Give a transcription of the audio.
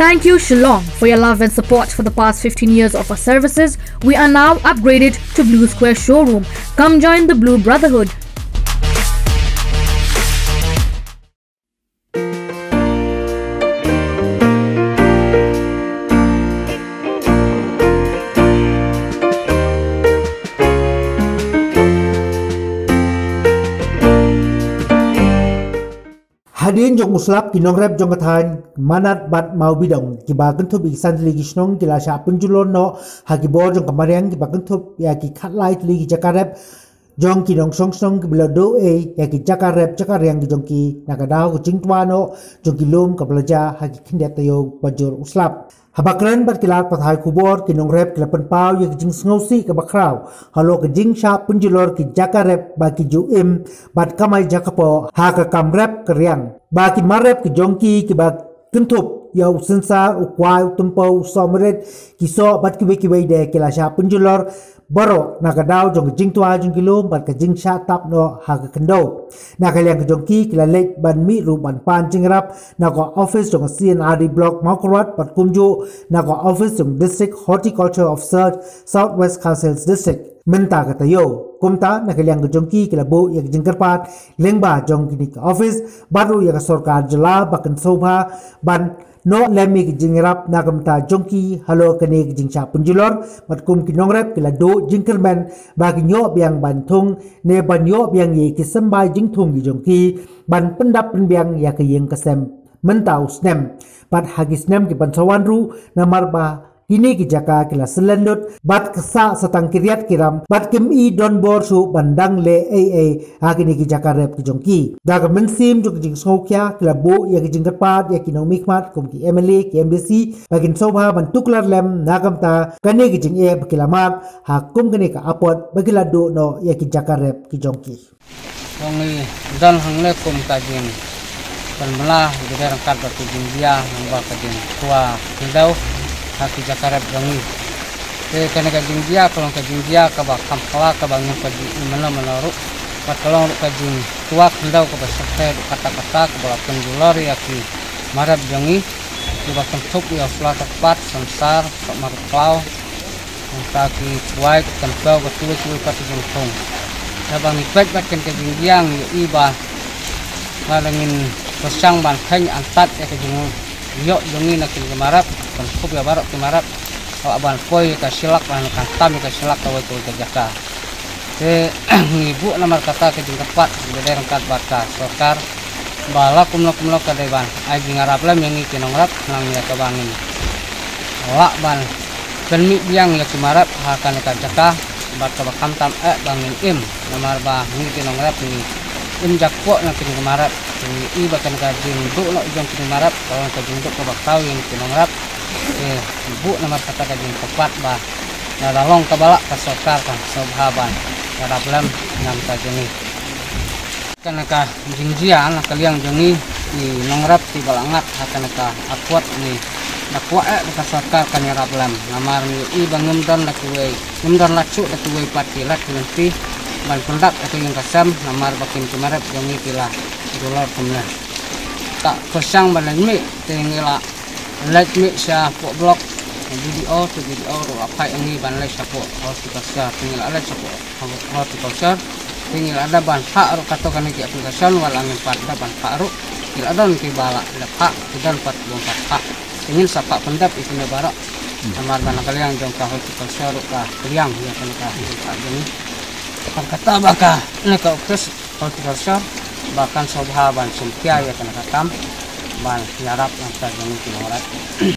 Thank you, Shillong, for your love and support for the past 15 years of our services. We are now upgraded to Blue Square showroom. Come join the Blue Brotherhood. Hadirin jong muslap kinong rep jong katan manat bat mau bidong kibakan tuh bikisan lagi senong kila siapun julon no hagi bor jong kemarin kibakan tuh ya kikat light lagi jakarep jong kinong song song kibela do e ya ki jakarep jakareng jong ki nagadau kucing tuano jong kilom kebelaja hagi kindet tayo bajur uslap. Habakran berkilat pathai kubor kinong rep kilapan pau ya kijing sengosi kebakrau halo kijing siapun julor ki jakarep bagi juim bat kamai jakapo haka kam rep keriang. Baki marep ke jongki kibak kentup ya usensa ukwai utumpau someret kiso bat kiwe de kilasha penjulor baro nakadau jong jing tua jong kilom bat kejing syatap no haga kendo nakaliang ke jongki kilalek ban mi ruban pan jingrap nako office jong CNRD block makurat bat kumju nako office jong district horticulture of southwest council's district menta katayo kumta nakaliang jongki kilabo yak jingkarpat lengba jong kini office baru yak sorkar jala bakan sobha ban no lemik jingrap nakamta jongki halo kanik jingcha punjulor matkum kinongrap kilado jingkerman baginyo biang bantung ne banyo biang ye kisembai jingtung jongki ban pendap penbiang yak yeng kesem menta usnem pat hagisnem ki bansawan ru namarba ini kijaka kila selendut bat kesa setang kiriat kiram bat kim i don borsu bandang le ee hakini kijaka rep kijongki daga mensim jok jing sokya kila bo ya kijing kerpat ya kinong mikmat kum ki MLA ki MDC bagin sobha ban tuklar lem nagamta kane kijing e bakilamat hakum kane ka apot bagila do no ya kijaka rep kijongki ongi dan hangle kum tajin panmala gedar kat bat kijing dia hamba kijing tua kidau haki jakarep bangi ke kena kajing dia kalau kajing dia ke bakam kala ke bangun kajing mana menaruh pat kalau kajing tua kendau ke beserta kata-kata ke belakang dolar yaki marab bangi ke bakam cuk ya salah tepat sensar ke markau kaki kuai ke kendau ke tulis kaki jengkong ya bangi baik-baik kajing dia iba ngalangin pesang banteng antat ya kajing yok jongi nak kemarap cukup ya barok kemarap awak ban koi ka silak ban kantam ka silak awak tu jaka te ibu nomor kata ke tempat beda rangkat bakar sokar bala kumlok ka dewan ai ngarap lam yang iki nongrap nang ya ka bangin awak ban penmi yang ya kemarap akan ka jaka bat ka kantam bangin im nomor ba iki nongrap ni im jakpo nak kemarap ini bahkan kajing bu lo jong kemarap kalau kajing tu kebak tahu yang kemarap ibu nama kata kajing tepat bah nada long kebalak kesokar kan sobhaban nada belum enam kajini karena kajing dia anak kaliang jengi di nongrap di balangat akan kah akuat ni nak kuat kesokar kan nada belum nama ini bangun dan lakuai bangun lacu lakuai patilat nanti ban pendak atau yang kasam nama bakin kemarap jengi pilah dolar punya tak kosong badan mi tinggal let mi sapok blok video tu video apa ini badan sapok horticulture tinggal ada sapok horticulture tinggal ada ban hak katakan di aplikasi walangin pada ban hak tidak ada nanti balak lepak dan 44 hak ingin sapak pendap itu lebarak kamar mana kalian jangka horticulture kah kalian yang kalian ini kata bakah ini kau kes horticulture bahkan sobha ban sumtia ya kena katam ban yarap yang terjadi di